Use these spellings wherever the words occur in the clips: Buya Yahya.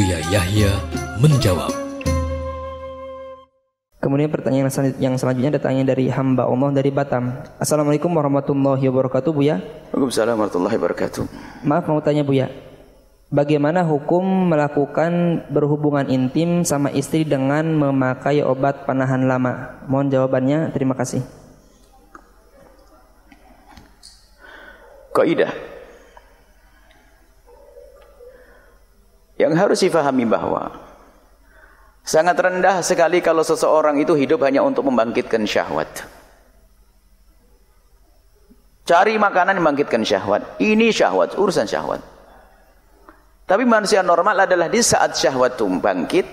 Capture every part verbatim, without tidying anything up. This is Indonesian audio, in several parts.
Buya Yahya menjawab. Kemudian pertanyaan yang selanjutnya datangnya dari hamba Allah dari Batam. Assalamualaikum warahmatullahi wabarakatuh, Buya. Waalaikumsalam warahmatullahi wabarakatuh. Maaf, mau tanya Buya, bagaimana hukum melakukan berhubungan intim sama istri dengan memakai obat panahan lama? Mohon jawabannya, terima kasih. Kaidah yang harus difahami bahwa sangat rendah sekali kalau seseorang itu hidup hanya untuk membangkitkan syahwat. Cari makanan membangkitkan syahwat. Ini syahwat, urusan syahwat. Tapi manusia normal adalah di saat syahwat itu bangkit,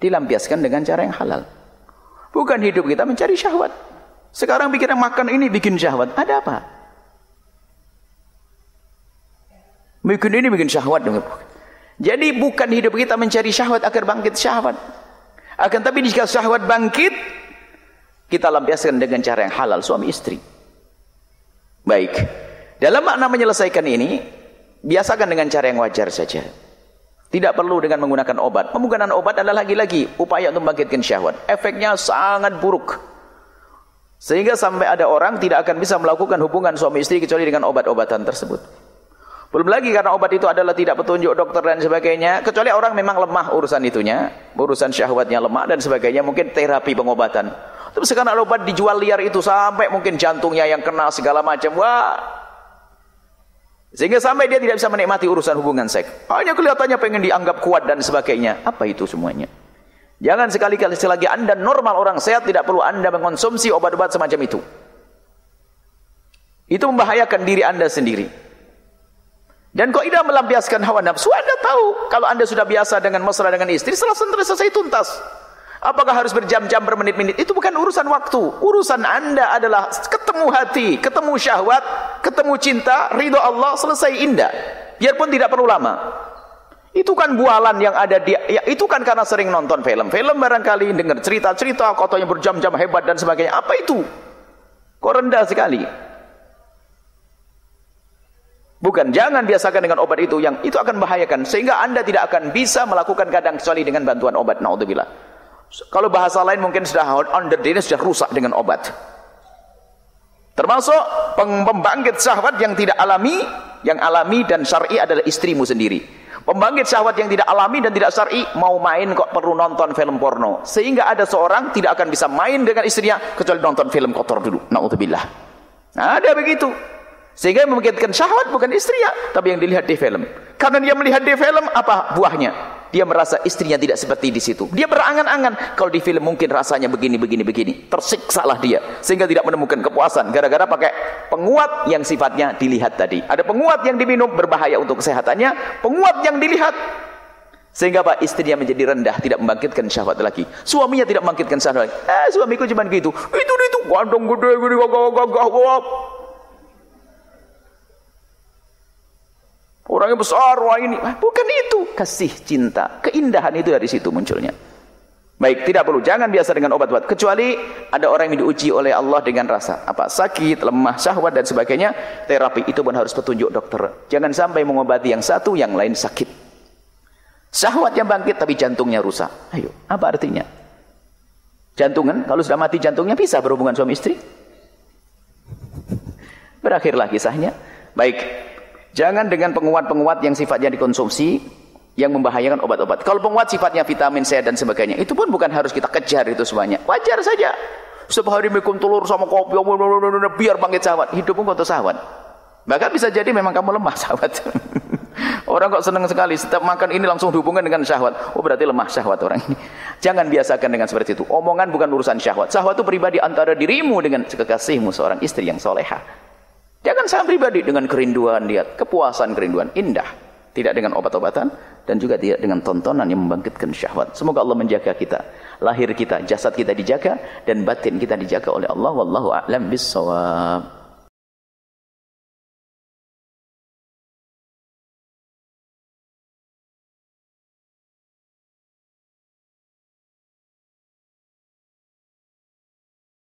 dilampiaskan dengan cara yang halal. Bukan hidup kita mencari syahwat. Sekarang pikiran makan ini bikin syahwat. Ada apa? Bikin ini bikin syahwat. Jadi bukan hidup kita mencari syahwat agar bangkit syahwat. Akan tapi jika syahwat bangkit, kita lampiaskan dengan cara yang halal suami istri. Baik. Dalam makna menyelesaikan ini, biasakan dengan cara yang wajar saja. Tidak perlu dengan menggunakan obat. Penggunaan obat adalah lagi-lagi upaya untuk membangkitkan syahwat. Efeknya sangat buruk. Sehingga sampai ada orang tidak akan bisa melakukan hubungan suami istri kecuali dengan obat-obatan tersebut. Belum lagi karena obat itu adalah tidak petunjuk dokter dan sebagainya. Kecuali orang memang lemah urusan itunya. Urusan syahwatnya lemah dan sebagainya. Mungkin terapi pengobatan. Tapi sekarang obat dijual liar itu sampai mungkin jantungnya yang kena segala macam. Wah. Sehingga sampai dia tidak bisa menikmati urusan hubungan seks. Hanya kelihatannya pengen dianggap kuat dan sebagainya. Apa itu semuanya? Jangan sekali-kali selagi Anda normal orang sehat tidak perlu Anda mengkonsumsi obat-obat semacam itu. Itu membahayakan diri Anda sendiri. Dan kaidah melampiaskan hawa nafsu, Anda tahu kalau Anda sudah biasa dengan mesra dengan istri, setelah selesai tuntas. Apakah harus berjam-jam, bermenit-menit? Itu bukan urusan waktu. Urusan Anda adalah ketemu hati, ketemu syahwat, ketemu cinta, ridho Allah, selesai indah. Biarpun tidak perlu lama. Itu kan bualan yang ada di, ya, itu kan karena sering nonton film. Film barangkali, dengar cerita-cerita, kotonya berjam-jam hebat dan sebagainya. Apa itu? Kok rendah sekali? Bukan, jangan biasakan dengan obat itu yang itu akan membahayakan. Sehingga Anda tidak akan bisa melakukan kadang kecuali dengan bantuan obat. Naudzubillah. Kalau bahasa lain mungkin sudah under the sudah rusak dengan obat. Termasuk pembangkit syahwat yang tidak alami, yang alami dan syar'i adalah istrimu sendiri. Pembangkit syahwat yang tidak alami dan tidak syar'i mau main kok perlu nonton film porno. Sehingga ada seorang tidak akan bisa main dengan istrinya kecuali nonton film kotor dulu. Naudzubillah. Nah, ada begitu. Sehingga memikirkan syahwat bukan istrinya, tapi yang dilihat di film. Karena dia melihat di film, apa buahnya? Dia merasa istrinya tidak seperti di situ. Dia berangan-angan, kalau di film mungkin rasanya begini, begini, begini. Tersiksalah dia, sehingga tidak menemukan kepuasan. Gara-gara pakai penguat yang sifatnya dilihat tadi. Ada penguat yang diminum, berbahaya untuk kesehatannya. Penguat yang dilihat. Sehingga apa? Istrinya menjadi rendah, tidak membangkitkan syahwat lagi. Suaminya tidak membangkitkan syahwat lagi. Eh, suamiku cuma gitu. Itu, itu, gandong gede, gede, gagah, orangnya besar, wah ini. Bukan itu. Kasih cinta. Keindahan itu dari situ munculnya. Baik, tidak perlu. Jangan biasa dengan obat-obat. Kecuali ada orang yang diuji oleh Allah dengan rasa. Apa? Sakit, lemah, syahwat, dan sebagainya. Terapi itu pun harus petunjuk dokter. Jangan sampai mengobati yang satu, yang lain sakit. Syahwatnya bangkit, tapi jantungnya rusak. Ayo, apa artinya? Jantungan, kalau sudah mati jantungnya bisa berhubungan suami istri. Berakhirlah kisahnya. Baik. Jangan dengan penguat-penguat yang sifatnya dikonsumsi, yang membahayakan obat-obat. Kalau penguat sifatnya vitamin C dan sebagainya, itu pun bukan harus kita kejar itu semuanya. Wajar saja. Setiap hari minum telur sama kopi, biar bangkit syahwat. Hidupmu kok syahwat. Bahkan bisa jadi memang kamu lemah syahwat. Orang kok senang sekali, setiap makan ini langsung dihubungkan dengan syahwat. Oh berarti lemah syahwat orang ini. Jangan biasakan dengan seperti itu. Omongan bukan urusan syahwat. Syahwat itu pribadi antara dirimu dengan kekasihmu, seorang istri yang soleha. Jangan sangat pribadi dengan kerinduan dia, kepuasan kerinduan indah, tidak dengan obat-obatan dan juga tidak dengan tontonan yang membangkitkan syahwat. Semoga Allah menjaga kita, lahir kita, jasad kita dijaga dan batin kita dijaga oleh Allah. Wallahu a'lam bissawab.